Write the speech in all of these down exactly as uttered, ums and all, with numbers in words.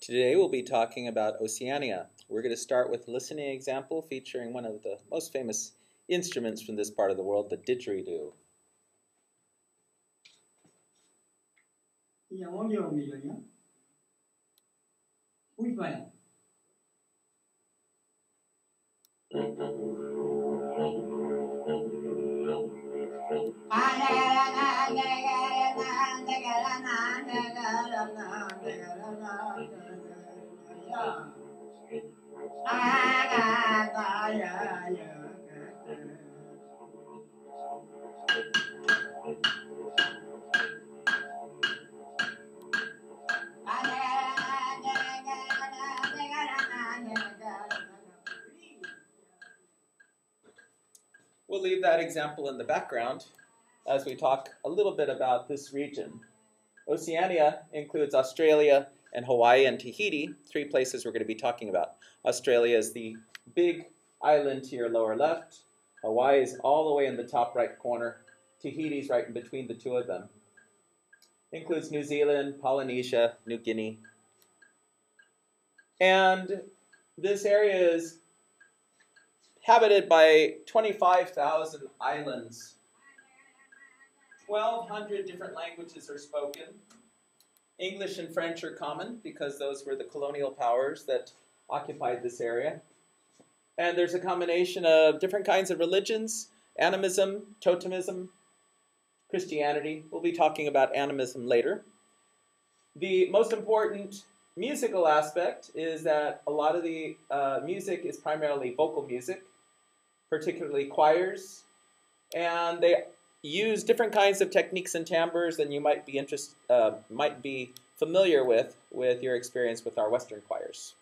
Today we'll be talking about Oceania. We're going to start with a listening example featuring one of the most famous instruments from this part of the world, the didgeridoo. We'll leave that example in the background as we talk a little bit about this region. Oceania includes Australia and Hawaii and Tahiti, three places we're going to be talking about. Australia is the big island to your lower left. Hawaii is all the way in the top right corner. Tahiti's right in between the two of them. It includes New Zealand, Polynesia, New Guinea. And this area is habited by twenty-five thousand islands. twelve hundred different languages are spoken. English and French are common because those were the colonial powers that occupied this area. And there's a combination of different kinds of religions, animism, totemism, Christianity. We'll be talking about animism later. The most important musical aspect is that a lot of the uh, music is primarily vocal music, particularly choirs, and they use different kinds of techniques and timbres than you might be interest, uh, might be familiar with with your experience with our Western choirs.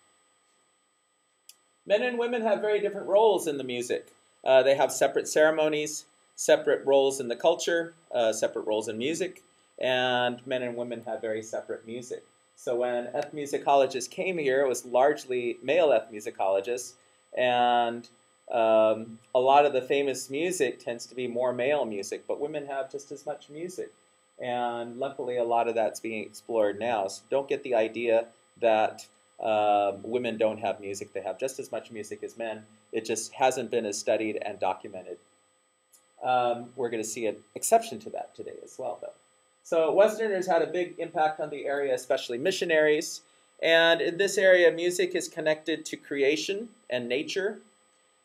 Men and women have very different roles in the music. Uh, they have separate ceremonies, separate roles in the culture, uh, separate roles in music, and men and women have very separate music. So when ethnomusicologists came here, it was largely male ethnomusicologists, and Um, a lot of the famous music tends to be more male music, but women have just as much music. And luckily a lot of that's being explored now. So don't get the idea that uh, women don't have music. They have just as much music as men. It just hasn't been as studied and documented. Um, we're going to see an exception to that today as well, though. So Westerners had a big impact on the area, especially missionaries. And in this area, music is connected to creation and nature.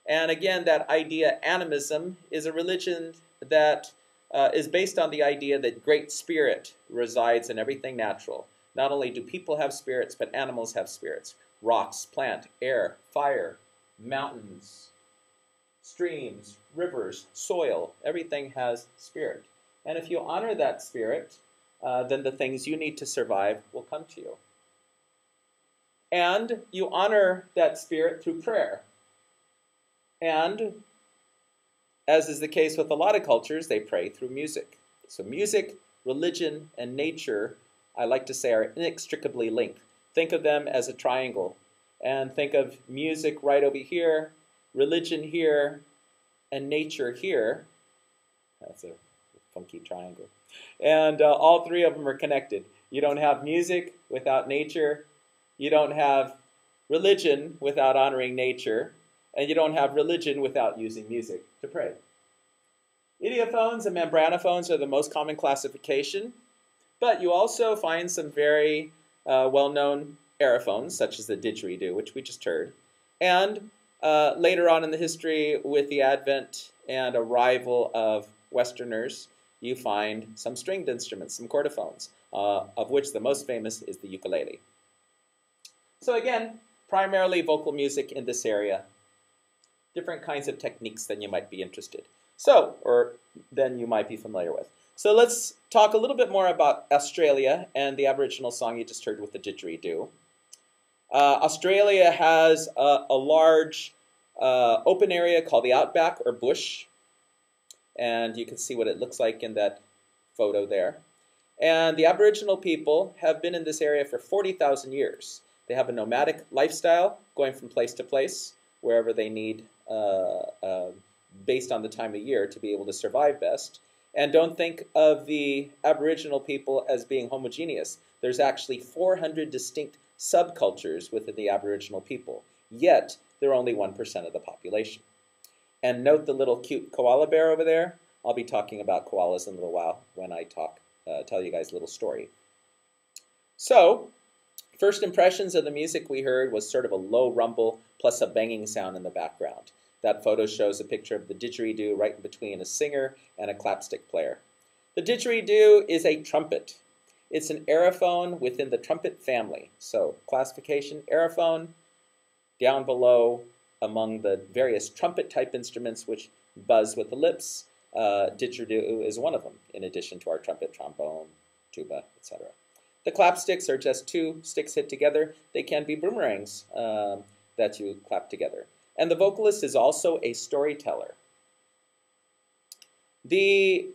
And again, that idea, animism, is a religion that uh, is based on the idea that great spirit resides in everything natural. Not only do people have spirits, but animals have spirits. Rocks, plant, air, fire, mountains, streams, rivers, soil, everything has spirit. And if you honor that spirit, uh, then the things you need to survive will come to you. And you honor that spirit through prayer. And, as is the case with a lot of cultures, they pray through music. So music, religion, and nature, I like to say, are inextricably linked. Think of them as a triangle. And think of music right over here, religion here, and nature here. That's a funky triangle. And uh, all three of them are connected. You don't have music without nature. You don't have religion without honoring nature. And you don't have religion without using music to pray. Idiophones and membranophones are the most common classification, but you also find some very uh, well-known aerophones, such as the didgeridoo, which we just heard. And uh, later on in the history, with the advent and arrival of Westerners, you find some stringed instruments, some chordophones, uh, of which the most famous is the ukulele. So again, primarily vocal music in this area. Different kinds of techniques than you might be interested. So, or than you might be familiar with. So let's talk a little bit more about Australia and the Aboriginal song you just heard with the didgeridoo. Uh, Australia has a, a large uh, open area called the outback or bush. And you can see what it looks like in that photo there. And the Aboriginal people have been in this area for forty thousand years. They have a nomadic lifestyle, going from place to place, wherever they need, uh, uh, based on the time of year, to be able to survive best. And don't think of the Aboriginal people as being homogeneous. There's actually four hundred distinct subcultures within the Aboriginal people, yet they're only one percent of the population. And note the little cute koala bear over there. I'll be talking about koalas in a little while when I talk, uh, tell you guys a little story. So, first impressions of the music we heard was sort of a low rumble plus a banging sound in the background. That photo shows a picture of the didgeridoo right in between a singer and a clapstick player. The didgeridoo is a trumpet. It's an aerophone within the trumpet family. So classification, aerophone, down below among the various trumpet-type instruments which buzz with the lips. Uh, didgeridoo is one of them, in addition to our trumpet, trombone, tuba, et cetera. The clapsticks are just two sticks hit together. They can be boomerangs um, that you clap together. And the vocalist is also a storyteller. The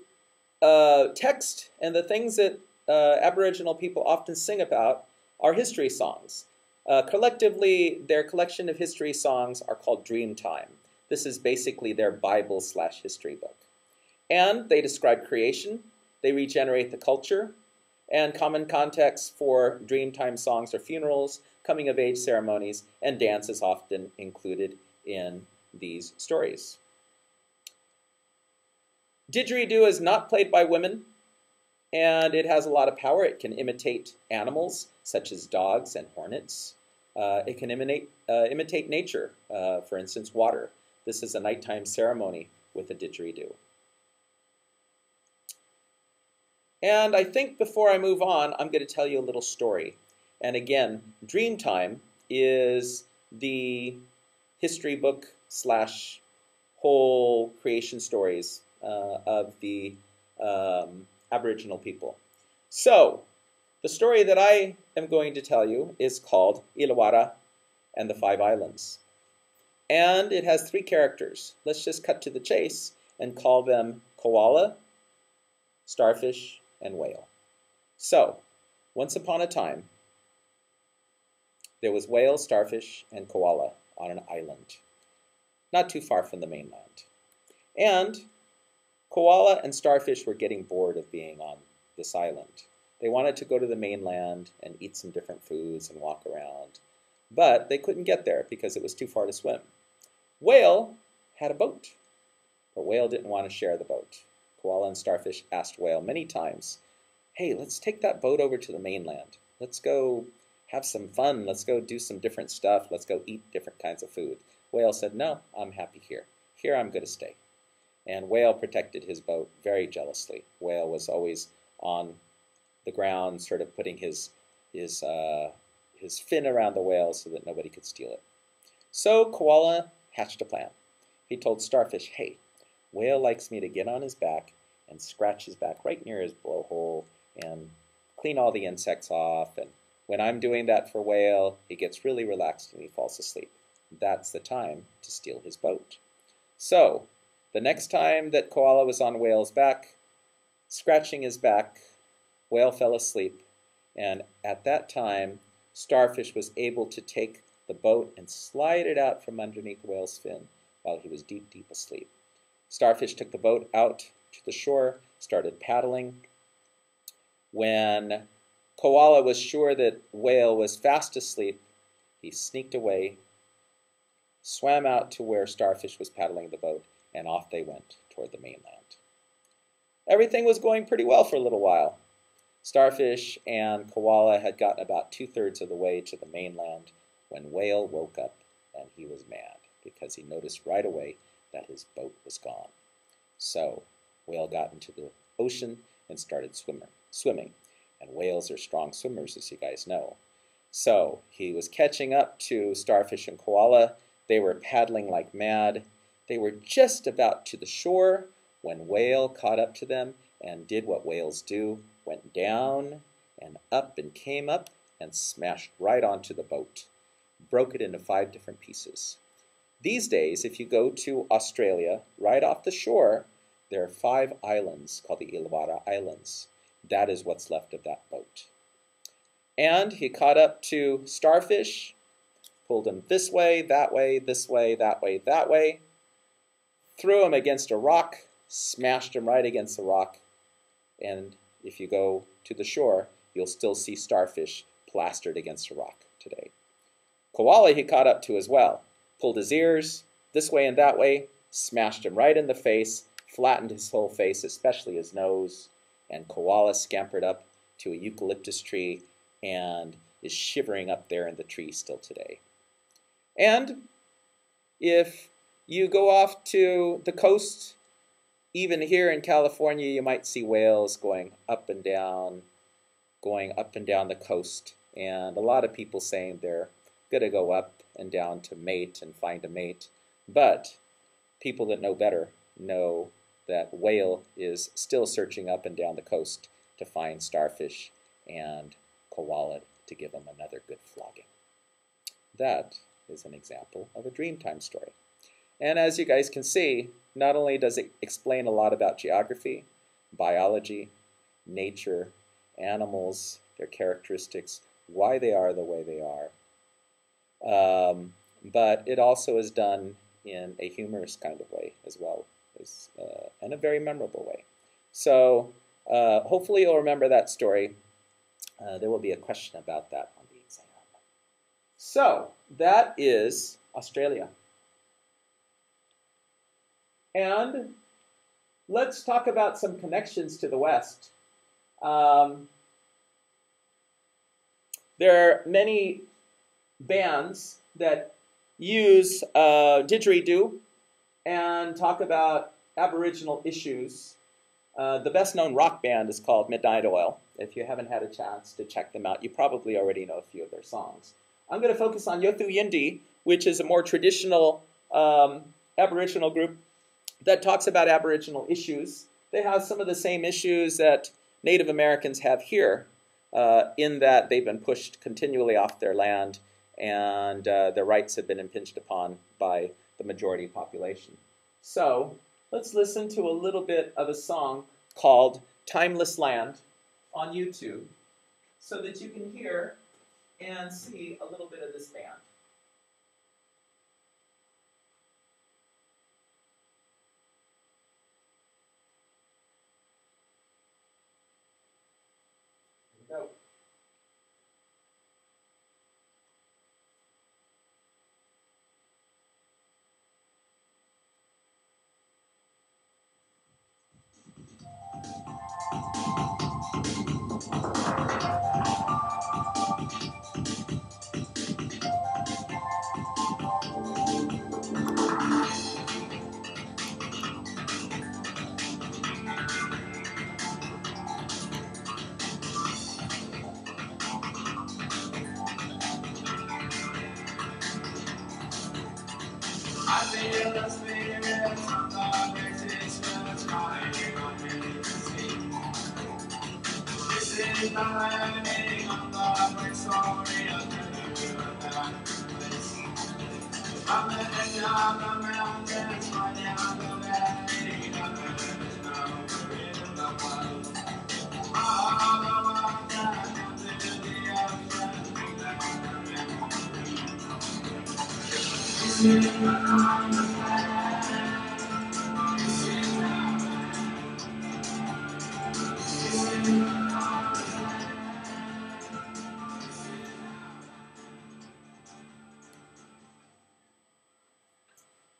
uh, text and the things that uh, Aboriginal people often sing about are history songs. Uh, collectively, their collection of history songs are called Dreamtime. This is basically their Bible slash history book. And they describe creation, they regenerate the culture, and common contexts for Dreamtime songs are funerals, coming-of-age ceremonies, and dance is often included in these stories. Didgeridoo is not played by women, and it has a lot of power. It can imitate animals, such as dogs and hornets. Uh, it can imitate, uh, imitate nature, uh, for instance, water. This is a nighttime ceremony with a didgeridoo. And I think before I move on, I'm going to tell you a little story. And again, Dreamtime is the history book slash whole creation stories uh, of the um, Aboriginal people. So, the story that I am going to tell you is called Illawarra and the Five Islands. And it has three characters. Let's just cut to the chase and call them koala, starfish, and whale. So, once upon a time, there was whale, starfish, and koala on an island, not too far from the mainland. And koala and starfish were getting bored of being on this island. They wanted to go to the mainland and eat some different foods and walk around, but they couldn't get there because it was too far to swim. Whale had a boat, but whale didn't want to share the boat. Koala and starfish asked whale many times, hey, let's take that boat over to the mainland. Let's go have some fun. Let's go do some different stuff. Let's go eat different kinds of food. Whale said, no, I'm happy here. Here I'm going to stay. And whale protected his boat very jealously. Whale was always on the ground, sort of putting his, his, uh, his fin around the whale so that nobody could steal it. So koala hatched a plan. He told starfish, hey, whale likes me to get on his back and scratch his back right near his blowhole and clean all the insects off. And when I'm doing that for whale, he gets really relaxed and he falls asleep. That's the time to steal his boat. So the next time that koala was on whale's back, scratching his back, whale fell asleep. And at that time, starfish was able to take the boat and slide it out from underneath whale's fin while he was deep, deep asleep. Starfish took the boat out to the shore, started paddling. When koala was sure that whale was fast asleep, he sneaked away, swam out to where starfish was paddling the boat, and off they went toward the mainland. Everything was going pretty well for a little while. Starfish and koala had gotten about two-thirds of the way to the mainland when whale woke up and he was mad because he noticed right away that his boat was gone. So whale got into the ocean and started swimmer, swimming. And whales are strong swimmers, as you guys know. So he was catching up to starfish and koala. They were paddling like mad. They were just about to the shore when whale caught up to them and did what whales do, went down and up and came up and smashed right onto the boat, broke it into five different pieces. These days, if you go to Australia, right off the shore, there are five islands called the Illawarra Islands. That is what's left of that boat. And he caught up to starfish, pulled him this way, that way, this way, that way, that way, threw him against a rock, smashed them right against the rock, and if you go to the shore, you'll still see starfish plastered against the rock today. Koala he caught up to as well, pulled his ears this way and that way, smashed him right in the face, flattened his whole face, especially his nose, and koala scampered up to a eucalyptus tree and is shivering up there in the tree still today. And if you go off to the coast, even here in California, you might see whales going up and down, going up and down the coast, and a lot of people saying they're going to go up and down to mate and find a mate, but people that know better know that whale is still searching up and down the coast to find starfish and koala to give them another good flogging. That is an example of a Dreamtime story. And as you guys can see, not only does it explain a lot about geography, biology, nature, animals, their characteristics, why they are the way they are, um, but it also is done in a humorous kind of way as well, as, uh, and a very memorable way. So uh, hopefully you'll remember that story. Uh, there will be a question about that on the exam. So that is Australia. And let's talk about some connections to the West. Um, there are many bands that use uh, didgeridoo and talk about Aboriginal issues. Uh, the best known rock band is called Midnight Oil. If you haven't had a chance to check them out, you probably already know a few of their songs. I'm going to focus on Yothu Yindi, which is a more traditional um, Aboriginal group that talks about Aboriginal issues. They have some of the same issues that Native Americans have here, uh, in that they've been pushed continually off their land and uh, their rights have been impinged upon by the majority population. So let's listen to a little bit of a song called Timeless Land on YouTube so that you can hear and see a little bit of this band.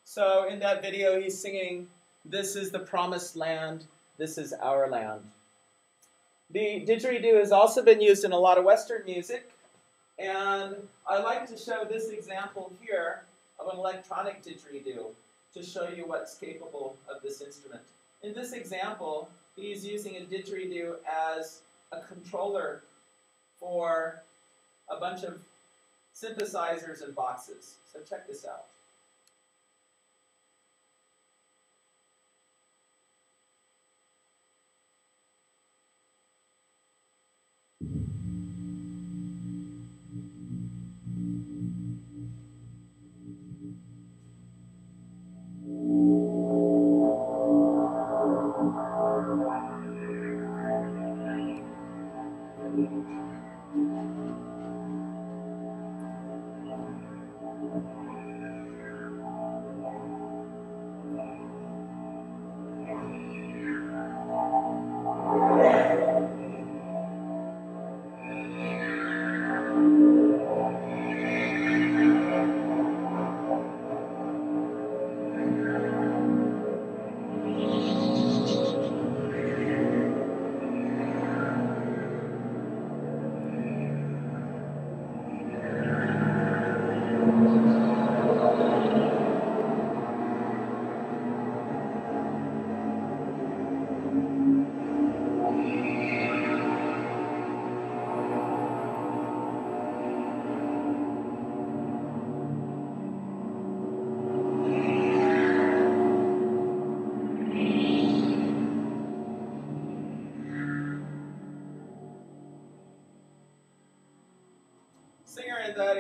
So in that video, he's singing, "This is the promised land, this is our land." The didgeridoo has also been used in a lot of Western music, and I like to show this example here of an electronic didgeridoo to show you what's capable of this instrument. In this example, he's using a didgeridoo as a controller for a bunch of synthesizers and boxes. So check this out.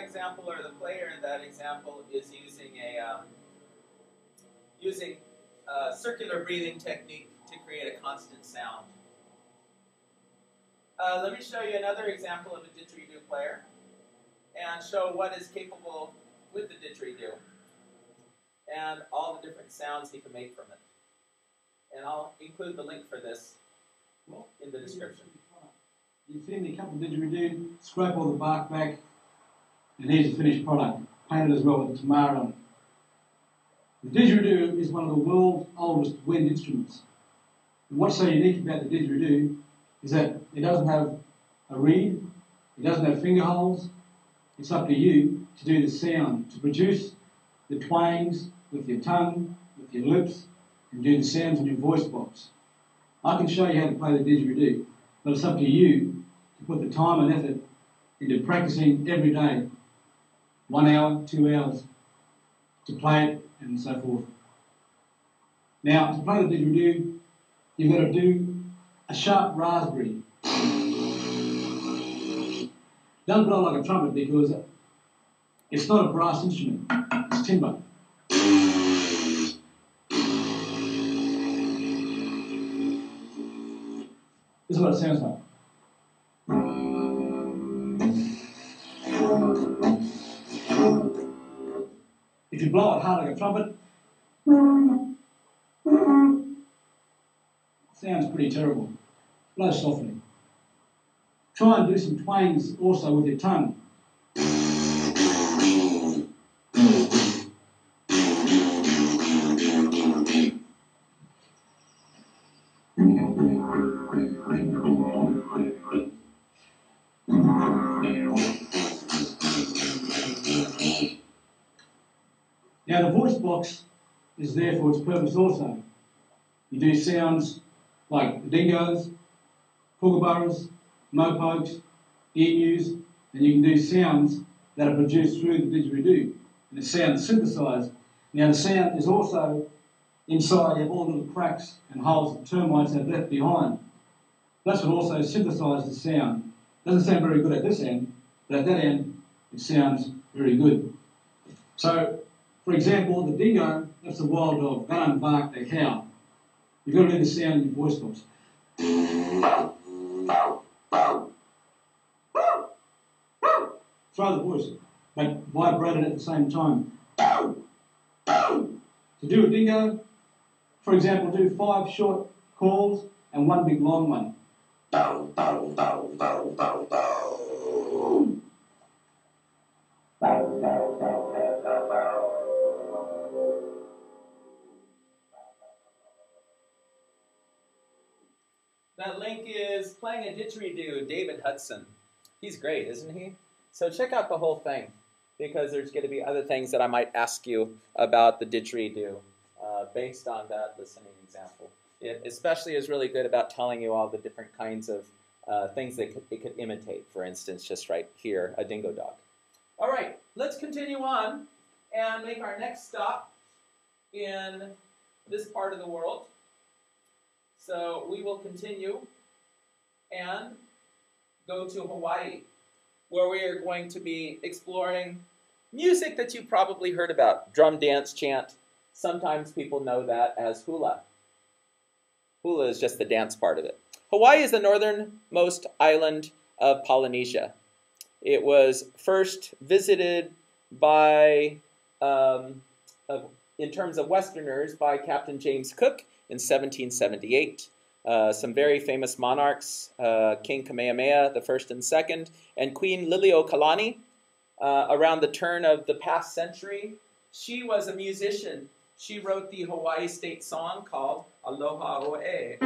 Example, or the player in that example is using a um, using a circular breathing technique to create a constant sound. Uh, let me show you another example of a didgeridoo player and show what is capable with the didgeridoo and all the different sounds he can make from it. And I'll include the link for this in the description. You've seen the couple didgeridoo scrape all the bark back. And here's the finished product, painted as well with tamara. The didgeridoo is one of the world's oldest wind instruments. And what's so unique about the didgeridoo is that it doesn't have a reed, it doesn't have finger holes. It's up to you to do the sound, to produce the twangs with your tongue, with your lips, and do the sounds in your voice box. I can show you how to play the didgeridoo, but it's up to you to put the time and effort into practicing every day. One hour, two hours, to play it, and so forth. Now, to play the didgeridoo, you've got to do a sharp raspberry. Don't blow like a trumpet because it's not a brass instrument, it's timber. This is what it sounds like. If you blow it hard like a trumpet, sounds pretty terrible. Blow softly. Try and do some twangs also with your tongue. Now the voice box is there for its purpose also. You do sounds like the dingoes, kookaburras, mopokes, emus, and you can do sounds that are produced through the didgeridoo. And the sound is synthesised. Now the sound is also inside all the little cracks and holes that termites have left behind. That's what also synthesises the sound. It doesn't sound very good at this end, but at that end it sounds very good. So, for example, the dingo, that's a wild dog, they don't bark, they howl. You've got to do the sound in your voice box. Throw the voice, but vibrate it at the same time. To do a dingo, for example, do five short calls and one big long one. That link is Playing a Didgeridoo, David Hudson. He's great, isn't he? So check out the whole thing, because there's going to be other things that I might ask you about the didgeridoo uh, based on that listening example. It especially is really good about telling you all the different kinds of uh, things that it could imitate, for instance, just right here, a dingo dog. All right, let's continue on and make our next stop in this part of the world. So we will continue and go to Hawaii, where we are going to be exploring music that you probably heard about. Drum, dance, chant. Sometimes people know that as hula. Hula is just the dance part of it. Hawaii is the northernmost island of Polynesia. It was first visited by, um, of, in terms of Westerners, by Captain James Cook in seventeen seventy-eight, uh, some very famous monarchs, uh, King Kamehameha the First and Second, and Queen Liliuokalani. Uh, around the turn of the past century, she was a musician. She wrote the Hawaii state song called Aloha O'e.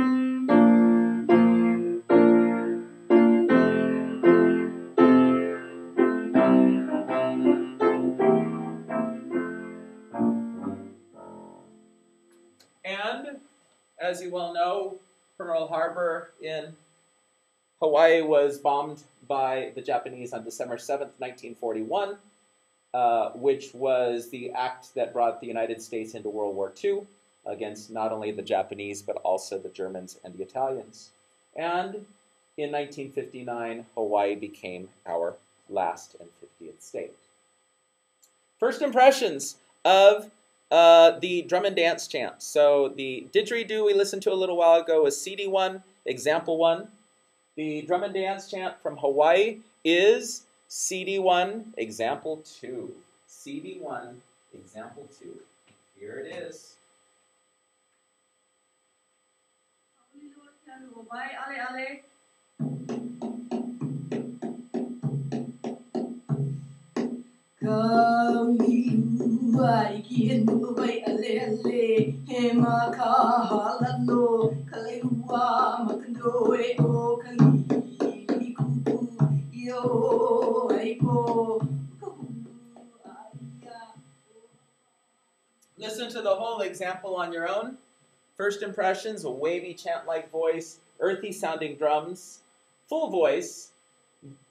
as you well know, Pearl Harbor in Hawaii was bombed by the Japanese on December seventh, nineteen forty-one, uh, which was the act that brought the United States into World War Two against not only the Japanese, but also the Germans and the Italians. And in nineteen fifty-nine, Hawaii became our last and fiftieth state. First impressions of uh, the drum and dance chant. So the didgeridoo we listened to a little while ago was C D one, example one. The drum and dance chant from Hawaii is C D one, example two. C D one, example two. Here it is. Listen to the whole example on your own. First impressions, a wavy chant-like voice, earthy-sounding drums, full voice.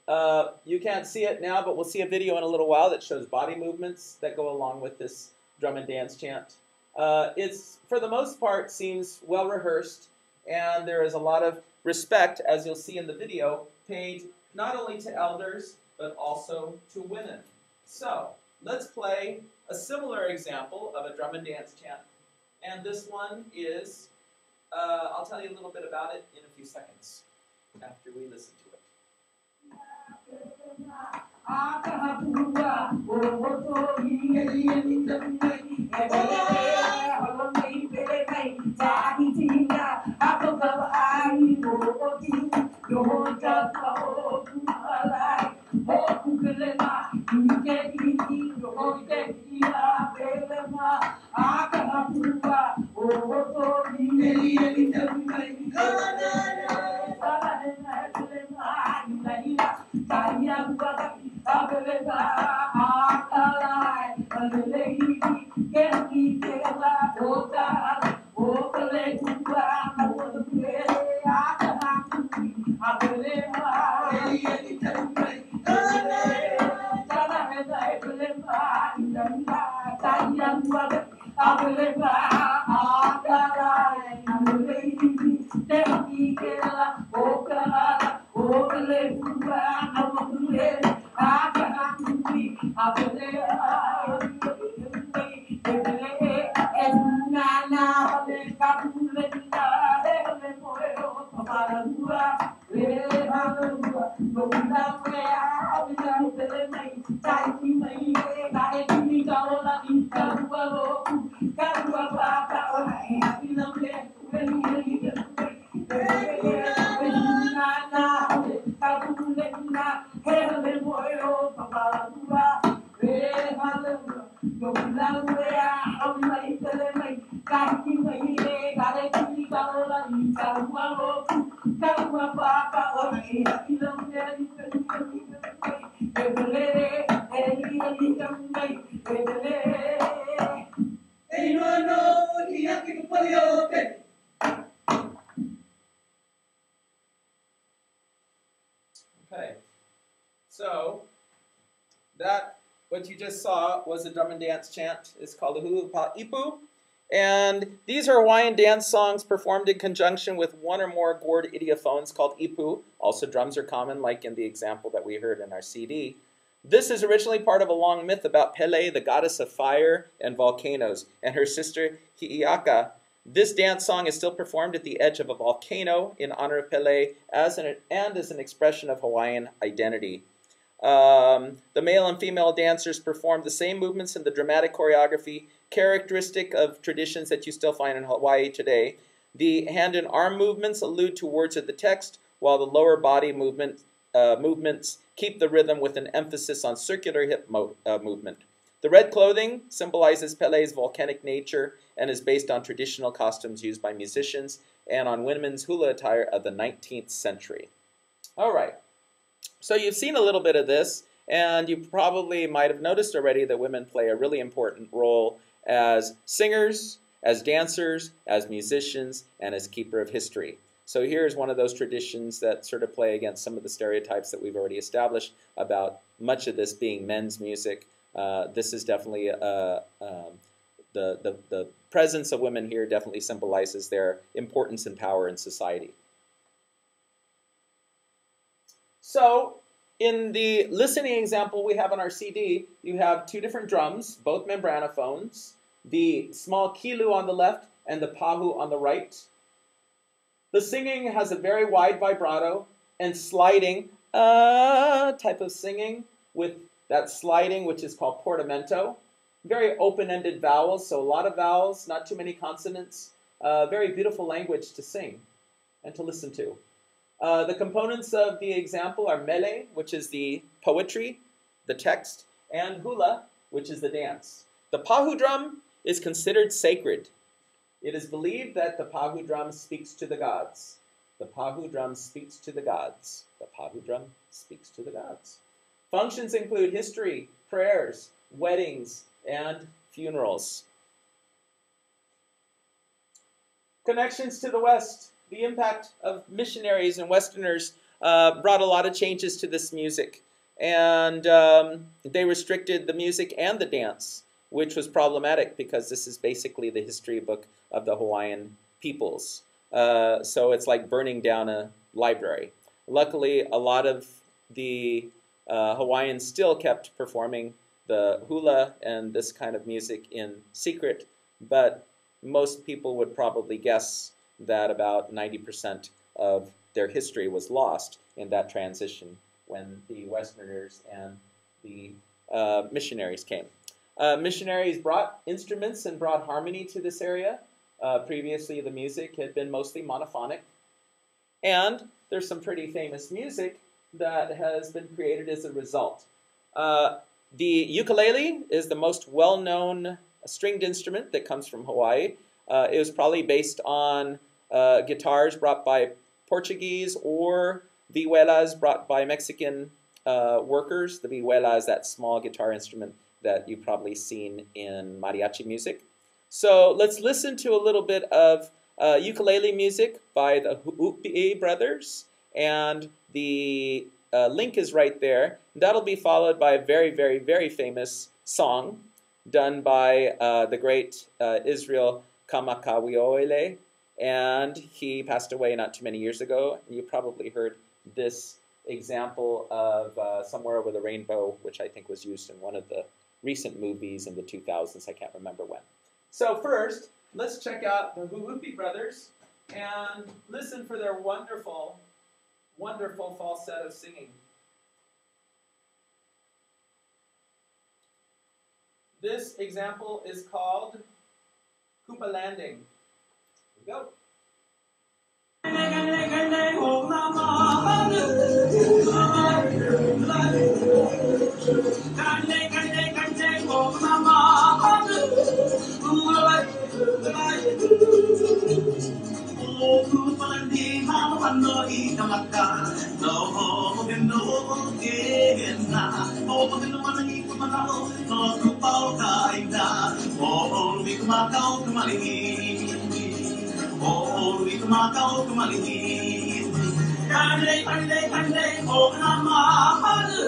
Uh, you can't see it now, but we'll see a video in a little while that shows body movements that go along with this drum and dance chant. Uh, it's, for the most part, seems well-rehearsed, and there is a lot of respect, as you'll see in the video, paid not only to elders, but also to women. So, let's play a similar example of a drum and dance chant. And this one is, uh, I'll tell you a little bit about it in a few seconds after we listen to it. Okay, so that, what you just saw was a drum and dance chant. It's called the hula pa ipu. And these are Hawaiian dance songs performed in conjunction with one or more gourd idiophones called ipu. Also, drums are common, like in the example that we heard in our C D. This is originally part of a long myth about Pele, the goddess of fire and volcanoes, and her sister Hi'iaka. This dance song is still performed at the edge of a volcano in honor of Pele as an, and as an expression of Hawaiian identity. Um, the male and female dancers perform the same movements in the dramatic choreography, characteristic of traditions that you still find in Hawaii today. The hand and arm movements allude to words of the text, while the lower body movement, uh, movements keep the rhythm with an emphasis on circular hip mo uh, movement. The red clothing symbolizes Pele's volcanic nature and is based on traditional costumes used by musicians and on women's hula attire of the nineteenth century. All right, so you've seen a little bit of this, and you probably might have noticed already that women play a really important role as singers, as dancers, as musicians, and as keeper of history. So here's one of those traditions that sort of play against some of the stereotypes that we've already established about much of this being men's music. Uh, this is definitely, uh, um, the, the, the presence of women here definitely symbolizes their importance and power in society. So in the listening example we have on our C D, you have two different drums, both membranophones, the small kilu on the left and the pahu on the right. The singing has a very wide vibrato and sliding uh, type of singing with that sliding, which is called portamento. Very open-ended vowels, so a lot of vowels, not too many consonants. Uh, very beautiful language to sing and to listen to. Uh, the components of the example are mele, which is the poetry, the text, and hula, which is the dance. The pahu drum is considered sacred. It is believed that the pahu drum speaks to the gods. The pahu drum speaks to the gods. The pahu drum speaks to the gods. Functions include history, prayers, weddings, and funerals. Connections to the West. The impact of missionaries and Westerners uh, brought a lot of changes to this music. And um, they restricted the music and the dance, which was problematic because this is basically the history book of the Hawaiian peoples. Uh, so it's like burning down a library. Luckily, a lot of the uh, Hawaiians still kept performing the hula and this kind of music in secret, but most people would probably guess that about ninety percent of their history was lost in that transition when the Westerners and the uh, missionaries came. Uh, missionaries brought instruments and brought harmony to this area. Uh, previously, the music had been mostly monophonic. And there's some pretty famous music that has been created as a result. Uh, the ukulele is the most well-known stringed instrument that comes from Hawaii. Uh, it was probably based on uh, guitars brought by Portuguese or vihuelas brought by Mexican uh, workers. The vihuela is that small guitar instrument that you've probably seen in mariachi music. So let's listen to a little bit of uh, ukulele music by the Ho'opi'i Brothers, and the uh, link is right there. That'll be followed by a very, very, very famous song done by uh, the great uh, Israel Kamakawiwo'ole, and he passed away not too many years ago. You probably heard this example of uh, Somewhere Over the Rainbow, which I think was used in one of the recent movies in the two thousands. I can't remember when. So first, let's check out the Ho'opi'i Brothers and listen for their wonderful, wonderful falsetto singing. This example is called Kupa Landing. Here we go. Oh, we come out, come on in. Oh, we come out, come on in. Kande, kande, kande, oh, nama, I do.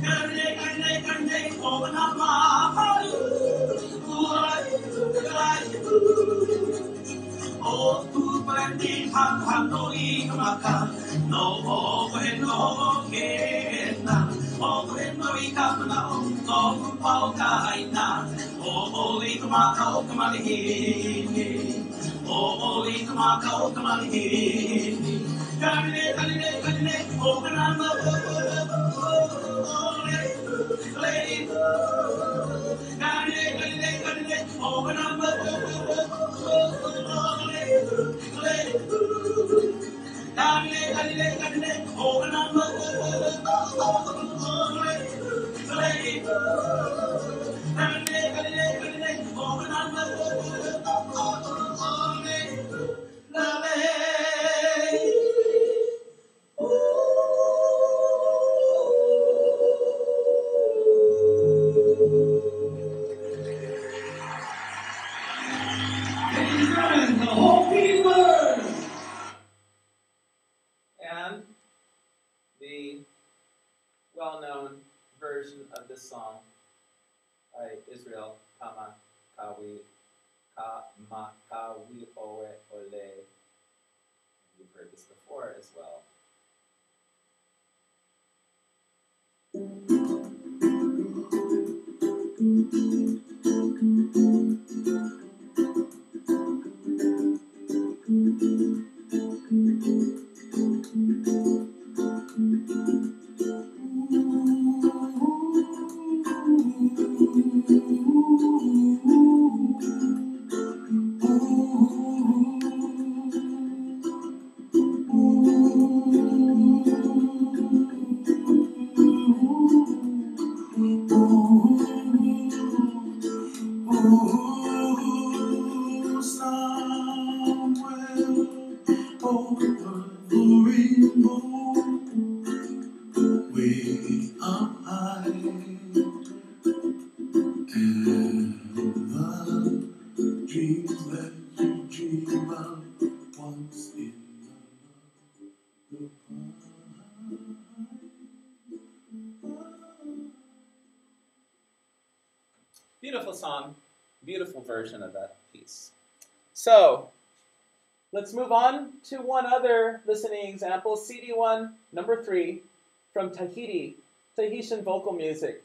Kande, kande, kande, oh, nama, I do. Oh, tu pandi, ham, ham, noi, kamaka, no, oh, no, kena. Oh, and we come now, oh, Paukaina. Oh, we come out, come on again. Oh, we come out, come on again. Cabinet, cabinet, cabinet, open up. Lady, cabinet, cabinet, cabinet, open up. Cabinet, cabinet, cabinet, open up. the well-known version of this song by Israel Kamakawiwo'ole. You've heard this before as well. Beautiful song, beautiful version of that piece. So let's move on to one other listening example, C D one, number three, from Tahiti, Tahitian vocal music.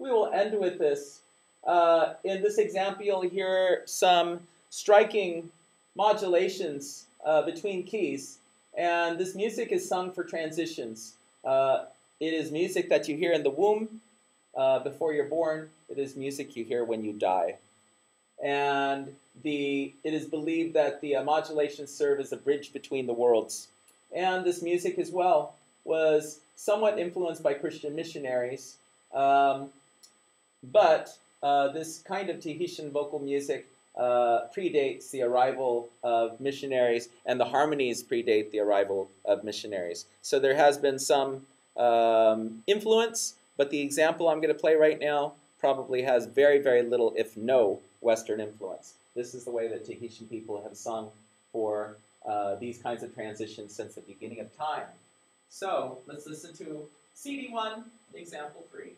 We will end with this. Uh, in this example, you'll hear some striking modulations uh, between keys, and this music is sung for transitions. Uh, it is music that you hear in the womb uh, before you're born. It is music you hear when you die. And the, it is believed that the uh, modulations serve as a bridge between the worlds. And this music as well was somewhat influenced by Christian missionaries. Um, but uh, this kind of Tahitian vocal music uh, predates the arrival of missionaries, and the harmonies predate the arrival of missionaries. So there has been some um, influence, but the example I'm going to play right now probably has very, very little, if no, Western influence. This is the way that Tahitian people have sung for uh, these kinds of transitions since the beginning of time. So let's listen to C D one, example three.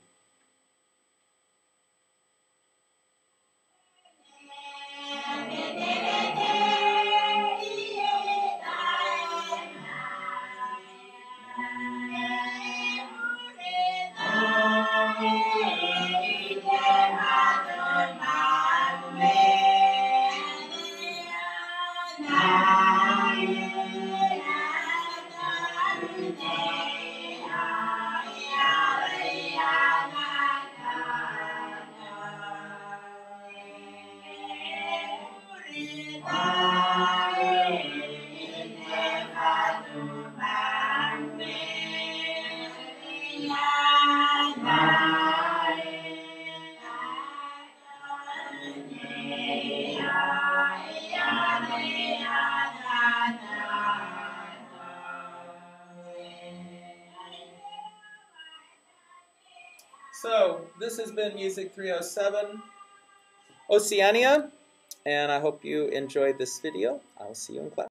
So this has been Music three oh seven, Oceania, and I hope you enjoyed this video. I will see you in class.